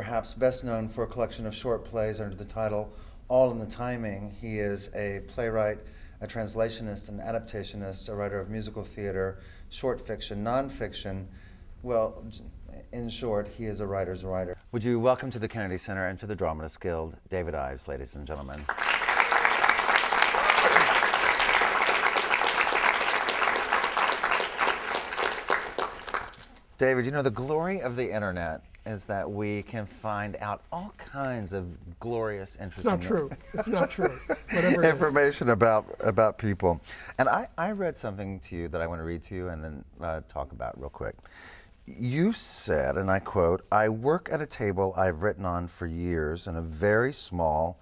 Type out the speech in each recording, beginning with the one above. perhaps best known for a collection of short plays under the title All in the Timing. He is a playwright, a translationist, an adaptationist, a writer of musical theater, short fiction, nonfiction. Well, in short, he is a writer's writer. Would you welcome to the Kennedy Center and to the Dramatists Guild, David Ives, ladies and gentlemen. David, you know, the glory of the internet is that we can find out all kinds of glorious, interesting... It's not true. It's not true. Whatever information about people. And I read something to you that I want to read to you and then talk about real quick. You said, and I quote, "I work at a table I've written on for years in a very small,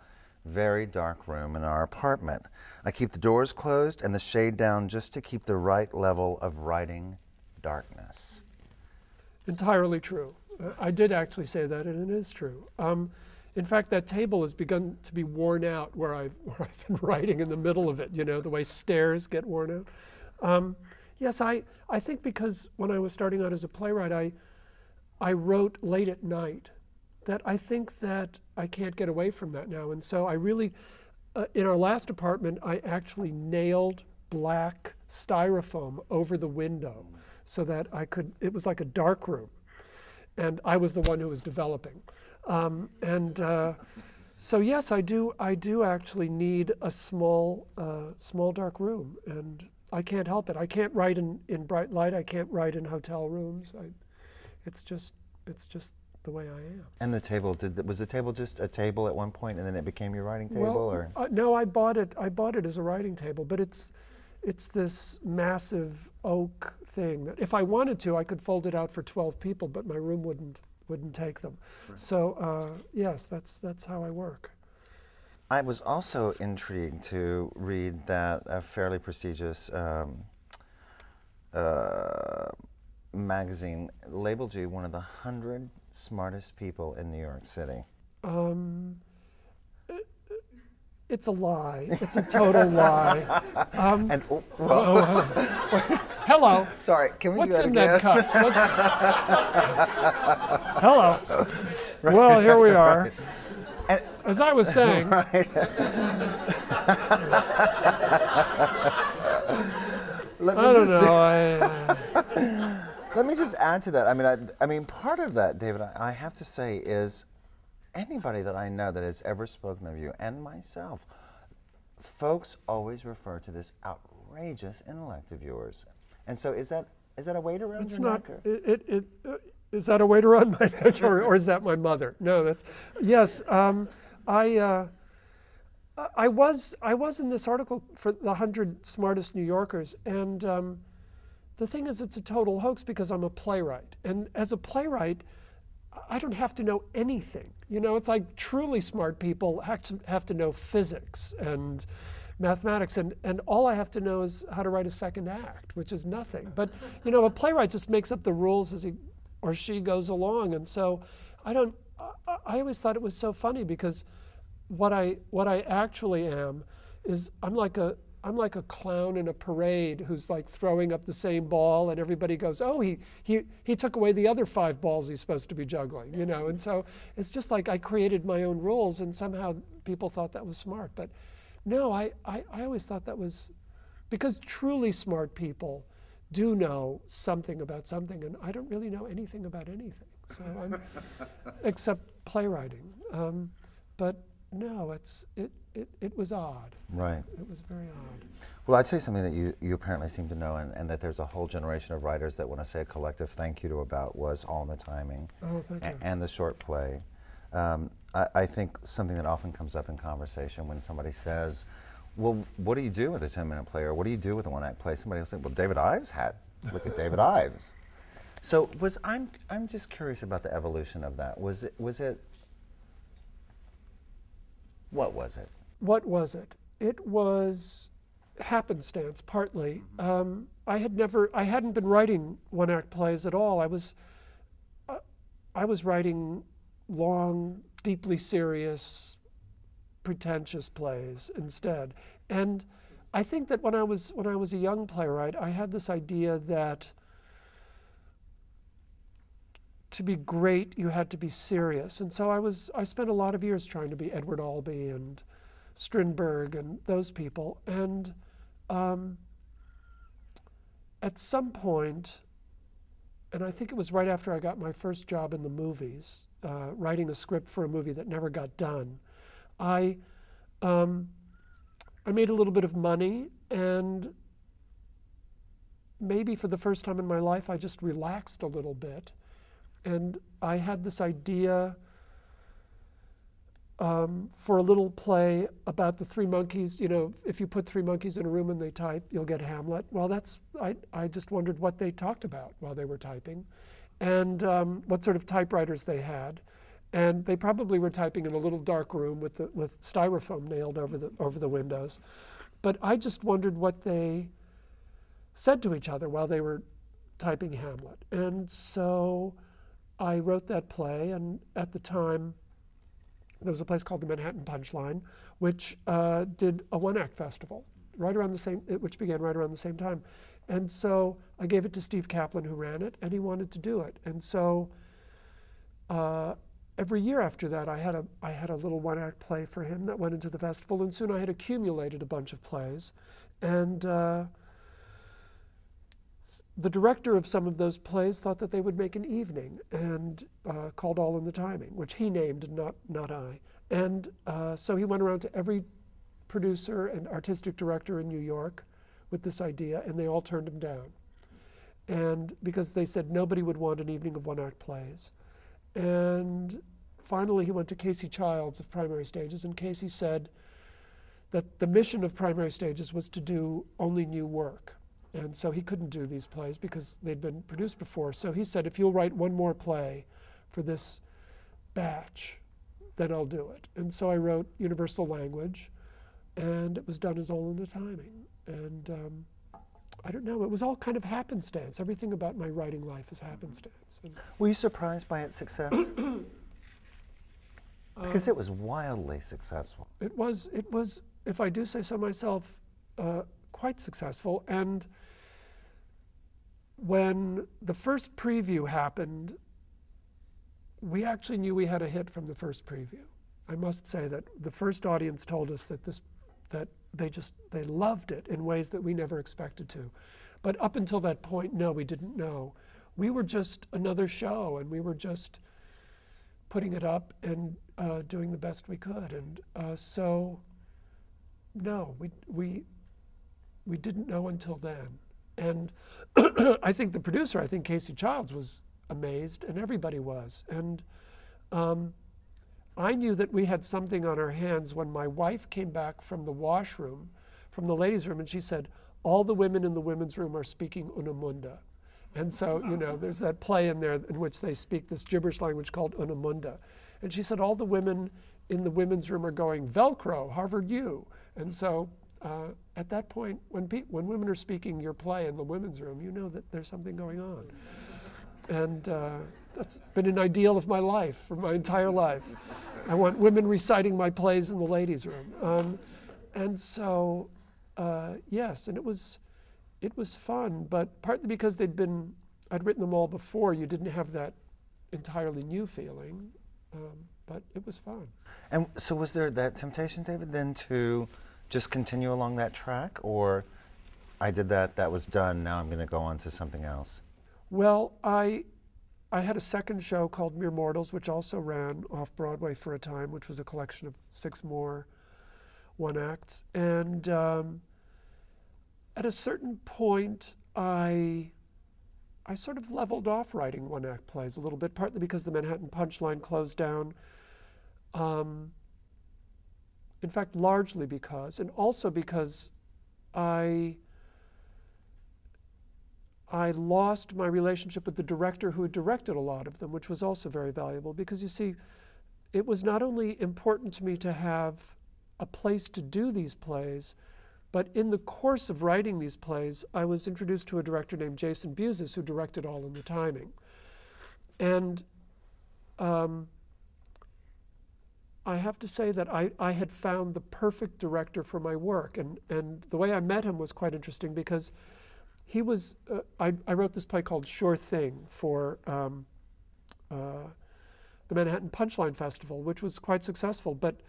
very dark room in our apartment. I keep the doors closed and the shade down just to keep the right level of writing darkness." Entirely true. I did actually say that, and it is true. In fact, that table has begun to be worn out where I've been writing in the middle of it, you know, the way stairs get worn out. Yes, I think because when I was starting out as a playwright, I wrote late at night, that I think that I can't get away from that now. And so I really, in our last apartment, I actually nailed black styrofoam over the window, so that I could, it was like a dark room. And I was the one who was developing. So yes, I do actually need a small, small dark room, and I can't help it. I can't write in bright light, I can't write in hotel rooms. It's just the way I am. And the table, was the table just a table at one point and then it became your writing table, or? No, I bought it as a writing table, but it's this massive oak thing that if I wanted to, I could fold it out for 12 people, but my room wouldn't take them. Right. So yes, that's how I work. I was also intrigued to read that a fairly prestigious magazine labeled you one of the 100 smartest people in New York City. It's a lie. It's a total lie. Hello. Sorry, can we do that again? What's in that cup? Hello. Right. Well, here we are. Right. As I was saying. Right. Let me just add to that. I mean, I mean, part of that, David, I have to say is, anybody that I know that has ever spoken of you, and myself, folks always refer to this outrageous intellect of yours. And so is that a weight around your neck? Is that a weight around my neck, or is that my mother? No, that's, yes. I was in this article for the 100 smartest New Yorkers, and the thing is, it's a total hoax because I'm a playwright. And as a playwright, I don't have to know anything. You know, it's like truly smart people have to know physics and mathematics, and all I have to know is how to write a second act, which is nothing. But, you know, a playwright just makes up the rules as he or she goes along, and so I always thought it was so funny because what I actually am is I'm like a clown in a parade who's like throwing up the same ball, and everybody goes, "Oh, he took away the other 5 balls he's supposed to be juggling," you know. And so it's just like I created my own rules, and somehow people thought that was smart. But no, I always thought that was because truly smart people do know something about something, and I don't really know anything about anything. So except playwriting, but no, it was odd. Right. It was very odd. Well, I'll tell you something that you apparently seem to know, and that there's a whole generation of writers that want to say a collective thank you to about was All in the Timing. Oh, thank you. And the short play. I think something that often comes up in conversation when somebody says, "Well, what do you do with a 10-minute play, or what do you do with a one-act play?" Somebody will say, "Well, David Ives had. Look at David Ives." So I'm just curious about the evolution of that. What was it? It was happenstance, partly. I hadn't been writing one-act plays at all. I was writing long, deeply serious, pretentious plays instead. And I think that when I was a young playwright, I had this idea that to be great, you had to be serious. And so I spent a lot of years trying to be Edward Albee and Strindberg and those people. And at some point, and I think it was right after I got my first job in the movies, writing a script for a movie that never got done, I made a little bit of money, and maybe for the first time in my life, I just relaxed a little bit. And I had this idea for a little play about the three monkeys. You know, if you put three monkeys in a room and they type, you'll get Hamlet. Well, that's, I just wondered what they talked about while they were typing, and what sort of typewriters they had. And they probably were typing in a little dark room with the, with styrofoam nailed over the windows. But I just wondered what they said to each other while they were typing Hamlet. And so I wrote that play, and at the time, there was a place called the Manhattan Punchline, which did a one-act festival, right around the same, which began right around the same time. And so I gave it to Steve Kaplan, who ran it, and he wanted to do it. And so every year after that, I had a little one-act play for him that went into the festival, and soon I had accumulated a bunch of plays. And the director of some of those plays thought that they would make an evening, and called All in the Timing, which he named, not I. And so he went around to every producer and artistic director in New York with this idea, and they all turned him down. And because they said nobody would want an evening of one-act plays. And finally, he went to Casey Childs of Primary Stages, and Casey said that the mission of Primary Stages was to do only new work. And so he couldn't do these plays because they'd been produced before. So he said, if you'll write one more play for this batch, then I'll do it. And so I wrote Universal Language, and it was done as All in the Timing. And I don't know, it was all kind of happenstance. Everything about my writing life is happenstance. And were you surprised by its success? Because it was wildly successful. It was, if I do say so myself, quite successful. And when the first preview happened, we actually knew we had a hit from the first preview. I must say that the first audience told us that they loved it in ways that we never expected to. But up until that point, no, we didn't know. We were just another show, and we were just putting it up and doing the best we could. And so, no, we didn't know until then. And I think the producer, I think Casey Childs, was amazed, and everybody was. And I knew that we had something on our hands when my wife came back from the washroom, from the ladies' room, and she said, all the women in the women's room are speaking Unamunda. And so, you know, there's that play in there in which they speak this gibberish language called Unamunda. And she said, all the women in the women's room are going, Velcro, Harvard U. And so, at that point, when women are speaking your play in the women's room, you know that there's something going on. And that's been an ideal of my life, for my entire life. I want women reciting my plays in the ladies' room. And so, yes, and it was fun, but partly because I'd written them all before, you didn't have that entirely new feeling, but it was fun. And so was there that temptation, David, then to just continue along that track, or I did that, that was done, now I'm gonna go on to something else? Well, I had a second show called Mere Mortals, which also ran off-Broadway for a time, which was a collection of 6 more one-acts. And at a certain point, I sort of leveled off writing one-act plays a little bit, partly because the Manhattan Punchline closed down. In fact, largely because, and also because I lost my relationship with the director who had directed a lot of them, which was also very valuable, because you see, it was not only important to me to have a place to do these plays, but in the course of writing these plays, I was introduced to a director named Jason Buzas, who directed All in the Timing. And I have to say that I had found the perfect director for my work, and the way I met him was quite interesting, because he was, I wrote this play called Sure Thing for the Manhattan Punchline Festival, which was quite successful. But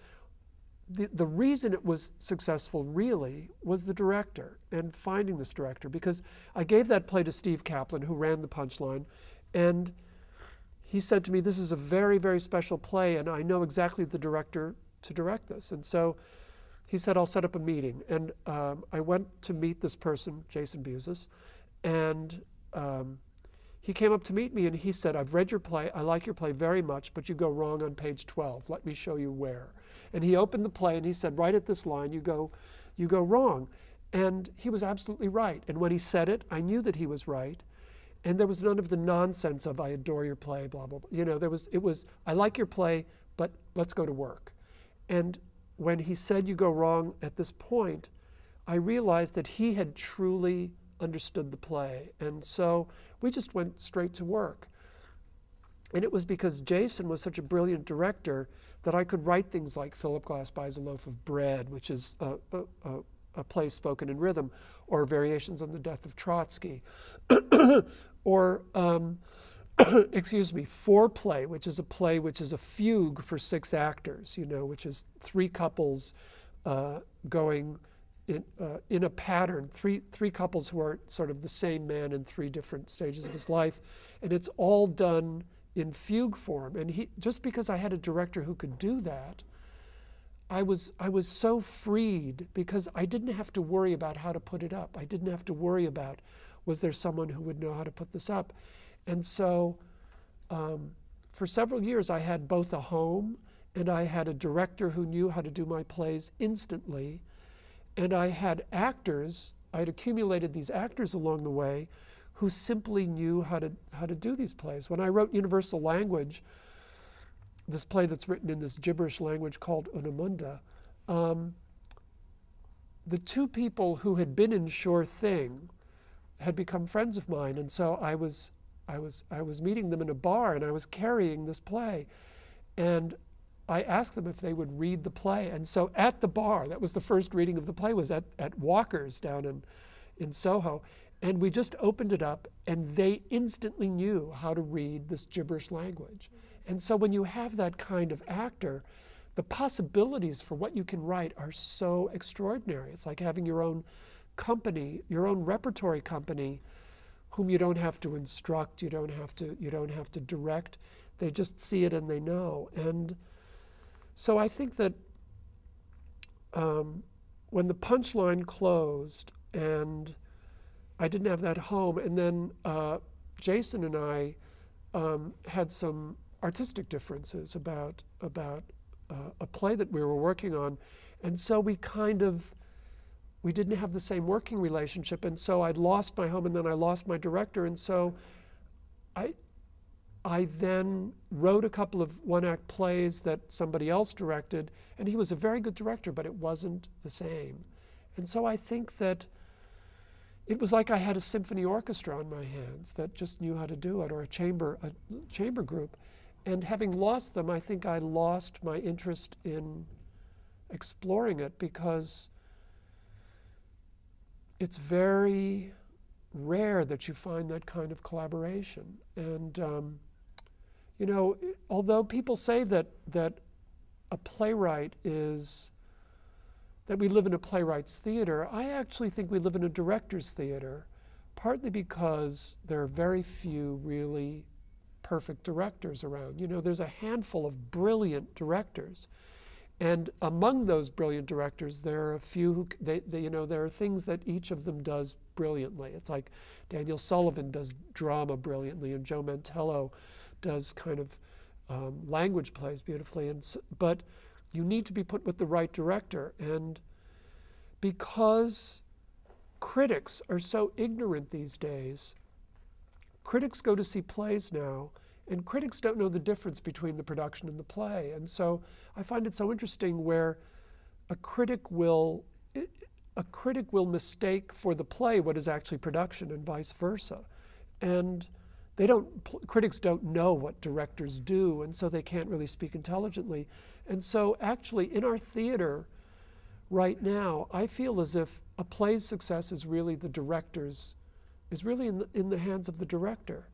the reason it was successful really was the director and finding this director, because I gave that play to Steve Kaplan, who ran the Punchline, and he said to me, this is a very, very special play and I know exactly the director to direct this. And so he said, I'll set up a meeting. And I went to meet this person, Jason Buzas, and he came up to meet me and he said, I've read your play, I like your play very much, but you go wrong on page 12. Let me show you where. And he opened the play and he said, right at this line, you go wrong. And he was absolutely right. And when he said it, I knew that he was right. And there was none of the nonsense of, I adore your play, blah, blah, blah. You know, it was, I like your play, but let's go to work. And when he said, you go wrong at this point, I realized that he had truly understood the play. And so we just went straight to work. And it was because Jason was such a brilliant director that I could write things like Philip Glass Buys a Loaf of Bread, which is a play spoken in rhythm, or Variations on the Death of Trotsky, or excuse me, Foreplay, which is a play which is a fugue for 6 actors, you know, which is 3 couples going in a pattern, three couples who are sort of the same man in 3 different stages of his life, and it's all done in fugue form. And he, just because I had a director who could do that, I was so freed, because I didn't have to worry about how to put it up. I didn't have to worry about, was there someone who would know how to put this up? And so for several years I had both a home and I had a director who knew how to do my plays instantly, and I had actors, I had accumulated these actors along the way who simply knew how to do these plays. When I wrote Universal Language, this play that's written in this gibberish language called Unamunda, the 2 people who had been in Sure Thing had become friends of mine, and so I was meeting them in a bar and I was carrying this play, and I asked them if they would read the play. And so at the bar, that was the first reading of the play, was at Walker's down in Soho, and we just opened it up and they instantly knew how to read this gibberish language. And so when you have that kind of actor, the possibilities for what you can write are so extraordinary. It's like having your own company, your own repertory company, whom you don't have to instruct, you don't have to direct. They just see it and they know. And so I think that when the Punchline closed and I didn't have that home, and then Jason and I had some artistic differences about a play that we were working on, and so we didn't have the same working relationship, and so I'd lost my home and then I lost my director, and so I then wrote a couple of one-act plays that somebody else directed, and he was a very good director, but it wasn't the same. And so I think that it was like I had a symphony orchestra on my hands that just knew how to do it, or a chamber group. And having lost them, I think I lost my interest in exploring it, because it's very rare that you find that kind of collaboration. And you know, although people say that a playwright is, that we live in a playwright's theater, I actually think we live in a director's theater, partly because there are very few really perfect directors around. You know, there's a handful of brilliant directors, and among those brilliant directors, there are a few who, you know, there are things that each of them does brilliantly. It's like Daniel Sullivan does drama brilliantly, and Joe Mantello does kind of language plays beautifully, and but you need to be put with the right director. And because critics are so ignorant these days, critics go to see plays now, and critics don't know the difference between the production and the play. And so I find it so interesting where a critic will mistake for the play what is actually production, and vice versa. And they don't, critics don't know what directors do, and so they can't really speak intelligently. And so actually in our theater right now, I feel as if a play's success is really in the hands of the director.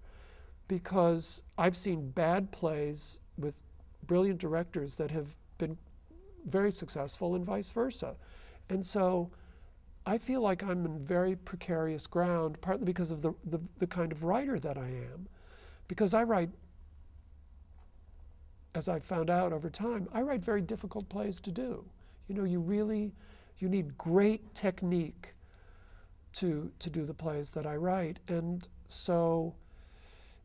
because I've seen bad plays with brilliant directors that have been very successful and vice versa. And so I feel like I'm in very precarious ground, partly because of the kind of writer that I am. Because I write, as I found out over time, I write very difficult plays to do. You know, you need great technique to do the plays that I write. And so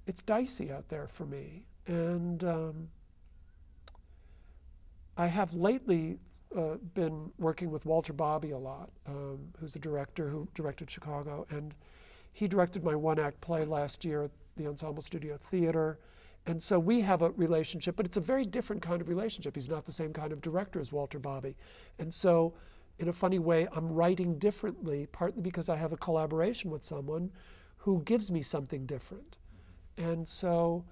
it's dicey out there for me. And I have lately been working with Walter Bobby a lot, who's a director who directed Chicago. And he directed my one-act play last year at the Ensemble Studio Theater. And so we have a relationship, but it's a very different kind of relationship. He's not the same kind of director as Walter Bobby. And so in a funny way, I'm writing differently, partly because I have a collaboration with someone who gives me something different. And so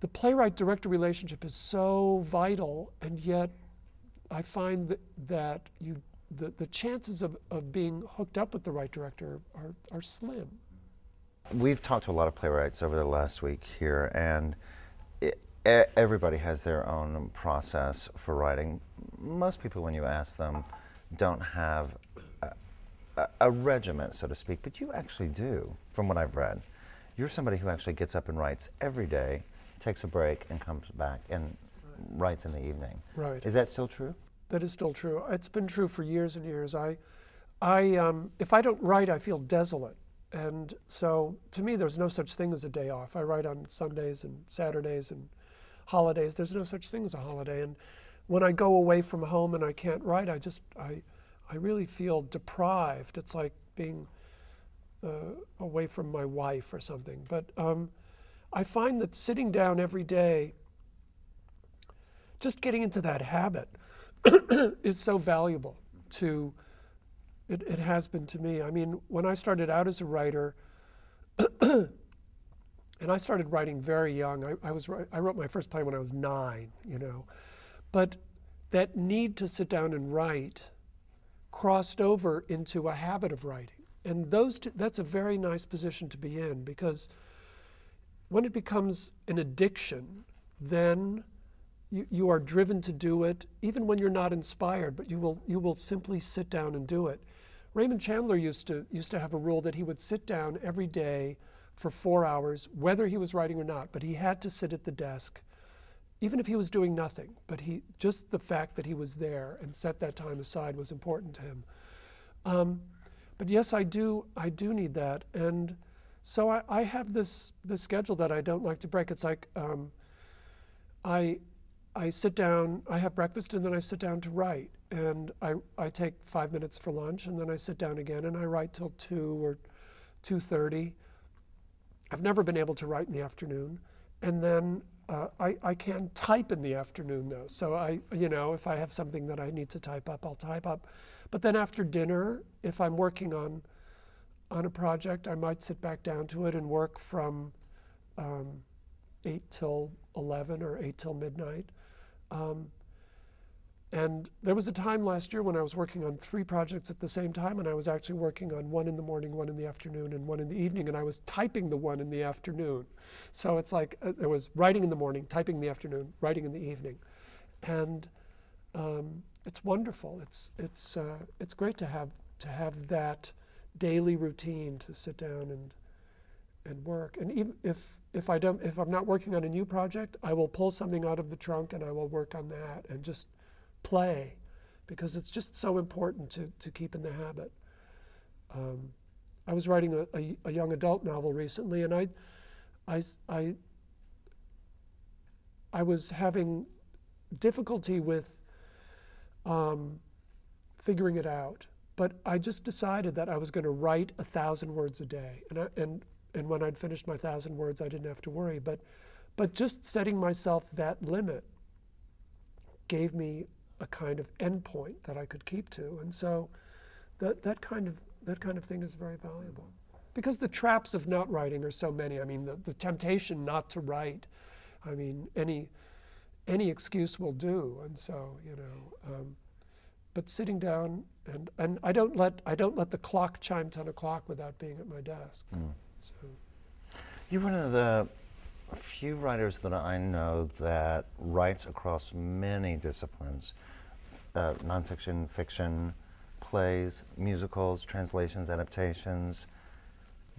the playwright-director relationship is so vital, and yet I find that the chances of being hooked up with the right director are slim. We've talked to a lot of playwrights over the last week here, and everybody has their own process for writing. Most people, when you ask them, don't have a regiment, so to speak, but you actually do, from what I've read. You're somebody who actually gets up and writes every day, takes a break, and comes back and writes in the evening. Right. Is that still true? That is still true. It's been true for years and years. If I don't write, I feel desolate. And so, to me, there's no such thing as a day off. I write on Sundays and Saturdays and holidays. There's no such thing as a holiday. And when I go away from home and I can't write, I really feel deprived. It's like being away from my wife or something. But I find that sitting down every day, just getting into that habit is so valuable to It has been to me. I mean, when I started out as a writer, and I started writing very young. I wrote my first play when I was 9, you know. But that need to sit down and write crossed over into a habit of writing. And that's a very nice position to be in, because when it becomes an addiction, then you are driven to do it, even when you're not inspired, but you will simply sit down and do it. Raymond Chandler used to have a rule that he would sit down every day for 4 hours, whether he was writing or not, but he had to sit at the desk, even if he was doing nothing. But just the fact that he was there and set that time aside was important to him. But yes, I do need that. And so I have this schedule that I don't like to break. It's like I sit down, I have breakfast, and then I sit down to write. And I take 5 minutes for lunch, and then I sit down again, and I write till 2 or 2:30. I've never been able to write in the afternoon. And then I can type in the afternoon, though. So if I have something that I need to type up, I'll type up. But then after dinner, if I'm working on a project, I might sit back down to it and work from 8 till 11 or 8 till midnight. And there was a time last year when I was working on 3 projects at the same time, and I was actually working on 1 in the morning, 1 in the afternoon, and 1 in the evening, and I was typing the 1 in the afternoon. So it's like there was writing in the morning, typing in the afternoon, writing in the evening. And it's wonderful. It's great to have that daily routine to sit down and work. And even if I'm not working on a new project, I will pull something out of the trunk and I will work on that and just play, because it's just so important to keep in the habit. I was writing a young adult novel recently, and I was having difficulty with figuring it out, but I just decided that I was going to write 1,000 words a day, and when I'd finished my 1,000 words, I didn't have to worry. But just setting myself that limit gave me a kind of endpoint that I could keep to, and so that kind of thing is very valuable, because the traps of not writing are so many. I mean, the temptation not to write. I mean, any excuse will do, and so but sitting down and I don't let the clock chime 10 o'clock without being at my desk. Mm. So. You're one of the few writers that I know that writes across many disciplines, nonfiction, fiction, plays, musicals, translations, adaptations.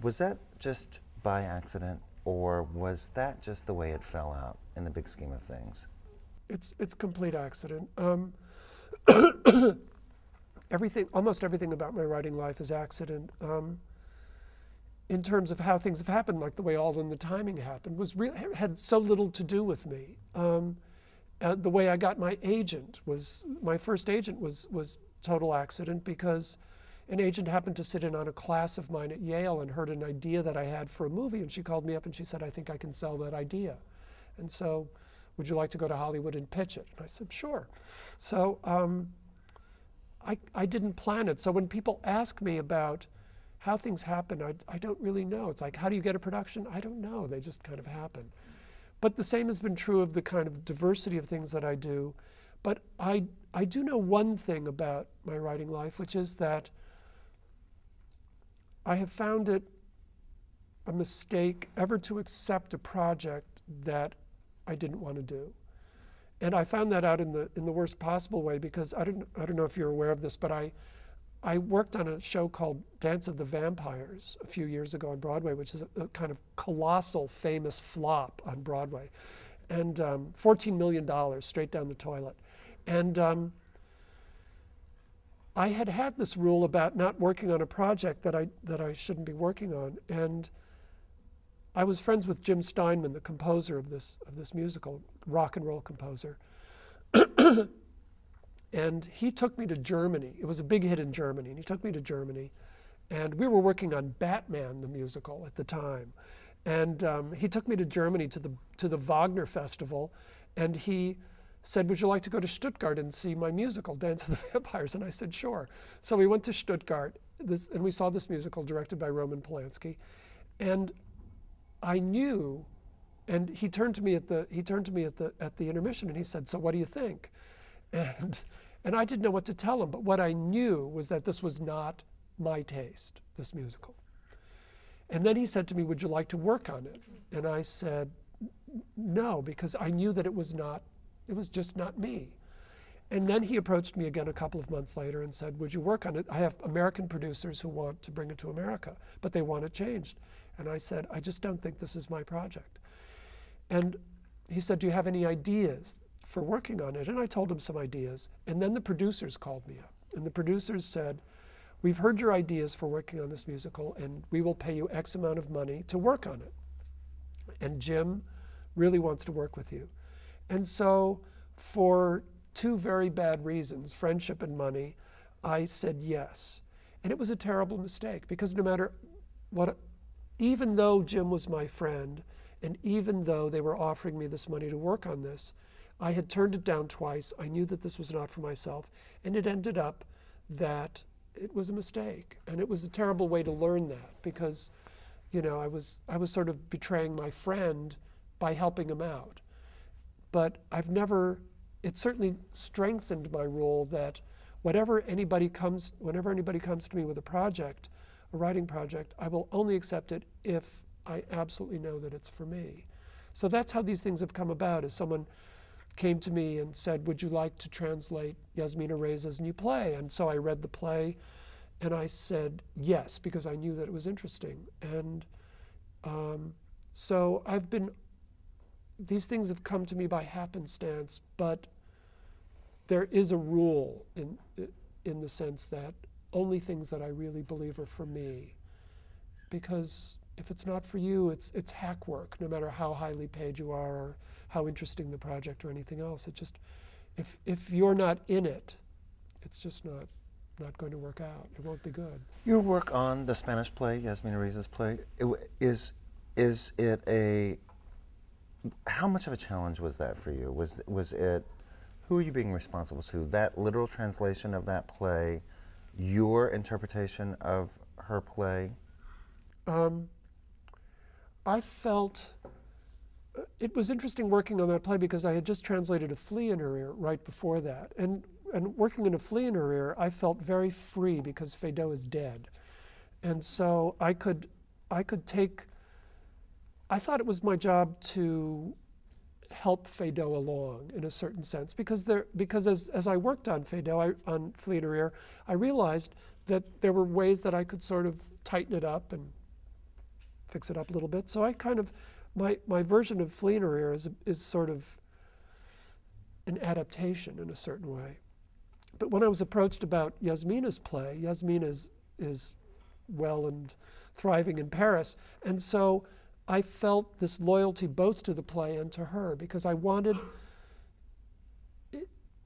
Was that just by accident, or was that just the way it fell out in the big scheme of things? It's complete accident. Almost everything about my writing life is accident. In terms of how things have happened, like the way All in the Timing happened, had so little to do with me. The way I got my agent was, my first agent was total accident, because an agent happened to sit in on a class of mine at Yale and heard an idea that I had for a movie, and she called me up and she said, "I think I can sell that idea. And so, would you like to go to Hollywood and pitch it?" And I said, "Sure." So I didn't plan it. So when people ask me about how things happen, I don't really know. It's like, how do you get a production? I don't know. They just kind of happen. But the same has been true of the kind of diversity of things that I do. But I do know one thing about my writing life, which is that I have found it a mistake ever to accept a project that I didn't want to do. And I found that out in the worst possible way, because I don't know if you're aware of this, but I worked on a show called Dance of the Vampires a few years ago on Broadway, which is a kind of colossal famous flop on Broadway. And $14 million straight down the toilet. And I had this rule about not working on a project that I shouldn't be working on. And I was friends with Jim Steinman, the composer of this musical, rock and roll composer. And he took me to Germany. It was a big hit in Germany, and he took me to Germany. And we were working on Batman, the musical, at the time. And he took me to Germany to the Wagner Festival, and he said, "Would you like to go to Stuttgart and see my musical, Dance of the Vampires?" And I said, "Sure." So we went to Stuttgart, and we saw this musical directed by Roman Polanski. And I knew, and he turned to me at the intermission, and he said, "So what do you think?" And I didn't know what to tell him, but what I knew was that this was not my taste, this musical. And then he said to me, "Would you like to work on it?" And I said, "No," because I knew that it was just not me. And then he approached me again a couple of months later and said, "Would you work on it? I have American producers who want to bring it to America, but they want it changed." And I said, "I just don't think this is my project." And he said, "Do you have any ideas for working on it?" And I told him some ideas. And then the producers called me up. And the producers said, "We've heard your ideas for working on this musical, and we will pay you X amount of money to work on it. And Jim really wants to work with you." And so, for two very bad reasons, friendship and money, I said yes. And it was a terrible mistake, because no matter what, even though Jim was my friend, and even though they were offering me this money to work on this, I had turned it down twice. I knew that this was not for myself, and it ended up that it was a mistake, and it was a terrible way to learn that, because, you know, I was sort of betraying my friend by helping him out. But it certainly strengthened my rule that whenever anybody comes to me with a project, a writing project, I will only accept it if I absolutely know that it's for me. So that's how these things have come about, is someone came to me and said, "Would you like to translate Yasmina Reza's new play?" And so I read the play, and I said yes, because I knew that it was interesting. And so these things have come to me by happenstance, but there is a rule in the sense that only things that I really believe are for me. Because if it's not for you, it's hack work, no matter how highly paid you are, or how interesting the project, or anything else. It just, if you're not in it, it's just not going to work out. It won't be good. Your work on the Spanish play, Yasmina Reza's play, how much of a challenge was that for you? Who are you being responsible to? That literal translation of that play, your interpretation of her play? I felt, it was interesting working on that play because I had just translated A Flea in Her Ear right before that. And working in A Flea in Her Ear, I felt very free because Feydeau is dead. And so I could take, I thought it was my job to help Feydeau along in a certain sense, because as I worked on Feydeau, on Flea in Her Ear, I realized that there were ways that I could sort of tighten it up and fix it up a little bit. So I kind of, my version of Flea in Her Ear is sort of an adaptation in a certain way. But when I was approached about Yasmina's play, Yasmina is well and thriving in Paris, and so I felt this loyalty both to the play and to her, because I wanted,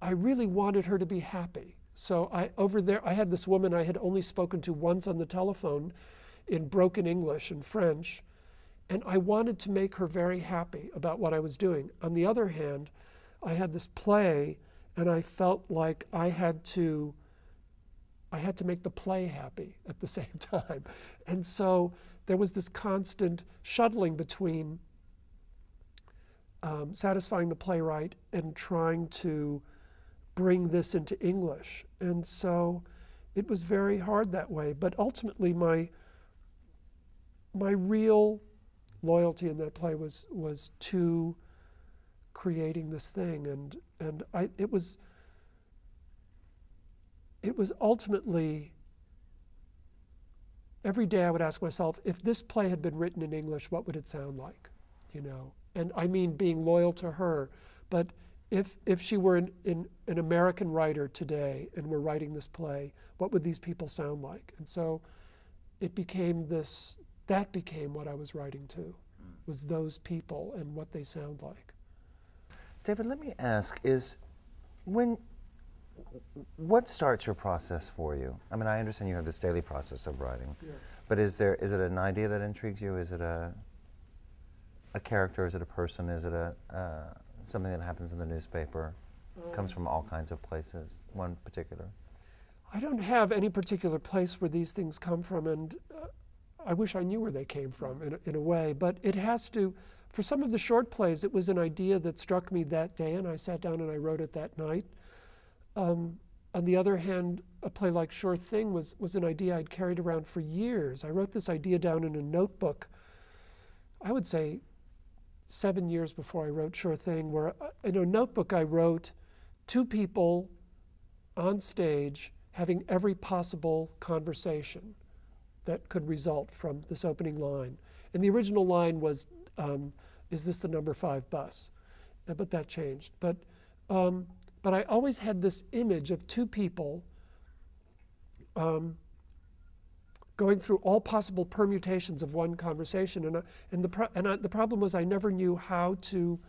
I really wanted her to be happy. So over there, I had this woman I had only spoken to once on the telephone in broken English and French, and I wanted to make her very happy about what I was doing. On the other hand, I had this play, and I felt like I had to make the play happy at the same time. And so there was this constant shuttling between satisfying the playwright and trying to bring this into English. And so it was very hard that way. But ultimately, my real loyalty in that play was to creating this thing, and it was ultimately, every day I would ask myself, if this play had been written in English, what would it sound like, you know? And I mean being loyal to her, but if she were an American writer today and were writing this play, what would these people sound like? And so it became this, that became what I was writing to, was those people and what they sound like. David, let me ask, what starts your process for you? I mean, I understand you have this daily process of writing, yeah, but is it an idea that intrigues you? Is it a character? Is it a person? Is it something that happens in the newspaper? Comes from all kinds of places, one particular? I don't have any particular place where these things come from, and I wish I knew where they came from in a way, but it has to. For some of the short plays, it was an idea that struck me that day, and I sat down and I wrote it that night. On the other hand, a play like Sure Thing was an idea I'd carried around for years. I wrote this idea down in a notebook, I would say 7 years before I wrote Sure Thing, where in a notebook I wrote two people on stage having every possible conversation that could result from this opening line. And the original line was, is this the number 5 bus? But that changed. But I always had this image of two people going through all possible permutations of one conversation, and the problem was I never knew how to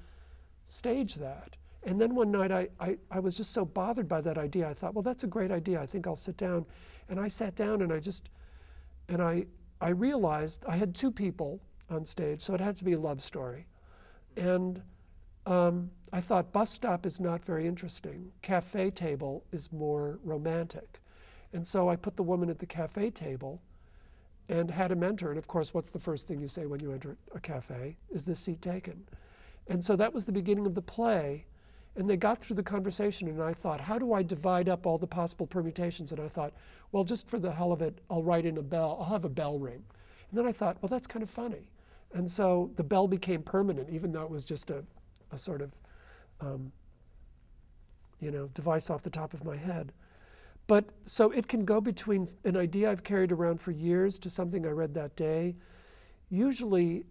stage that. And then one night I was just so bothered by that idea. I thought, well, that's a great idea. I think I'll sit down. And I sat down and I realized I had two people on stage, so it had to be a love story. And I thought, bus stop is not very interesting. Cafe table is more romantic. And so I put the woman at the cafe table and had a mentor. And of course, what's the first thing you say when you enter a cafe? Is this seat taken? And so that was the beginning of the play. And they got through the conversation, and I thought, how do I divide up all the possible permutations? And I thought, well, just for the hell of it, I'll write in a bell. I'll have a bell ring. And then I thought, well, that's kind of funny. And so the bell became permanent, even though it was just a sort of, you know, device off the top of my head. But so it can go between an idea I've carried around for years to something I read that day. Usually,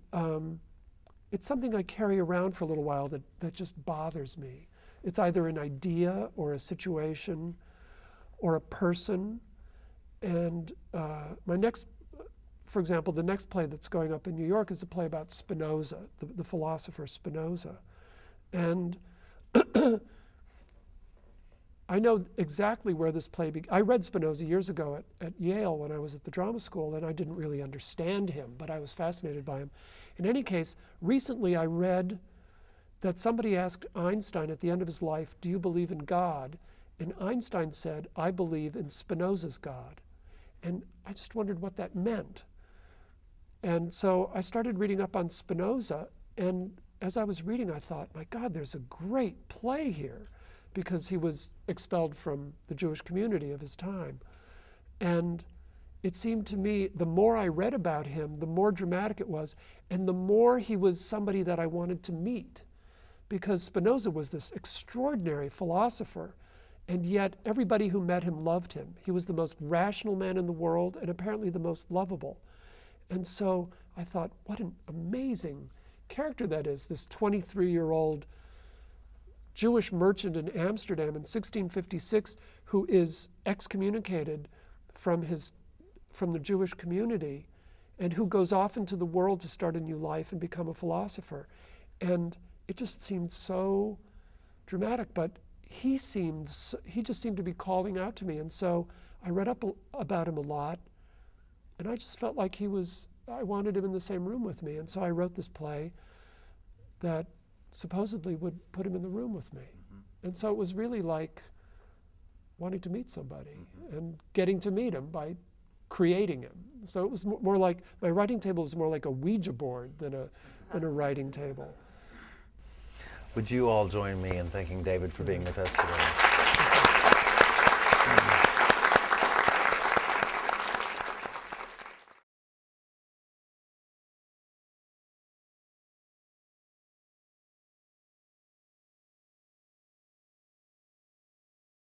it's something I carry around for a little while that just bothers me. It's either an idea or a situation or a person. And for example, the next play that's going up in New York is a play about Spinoza, the philosopher Spinoza. And I know exactly where this play began. I read Spinoza years ago at Yale when I was at the drama school, and I didn't really understand him, but I was fascinated by him. In any case, recently I read that somebody asked Einstein at the end of his life, do you believe in God? And Einstein said, I believe in Spinoza's God. And I just wondered what that meant. And so I started reading up on Spinoza, and as I was reading, I thought, my God, there's a great play here, because he was expelled from the Jewish community of his time. And it seemed to me, the more I read about him, the more dramatic it was, and the more he was somebody that I wanted to meet. Because Spinoza was this extraordinary philosopher, and yet everybody who met him loved him. He was the most rational man in the world, and apparently the most lovable. And so I thought, what an amazing character that is, this 23-year-old Jewish merchant in Amsterdam in 1656 who is excommunicated from the Jewish community, and who goes off into the world to start a new life and become a philosopher. And it just seemed so dramatic, but he just seemed to be calling out to me. And so I read up about him a lot, and I just felt like I wanted him in the same room with me. And so I wrote this play that supposedly would put him in the room with me. Mm-hmm. And so it was really like wanting to meet somebody, mm-hmm. and getting to meet him by creating him. So it was more like, my writing table was more like a Ouija board than a writing table. Would you all join me in thanking David for being with us today?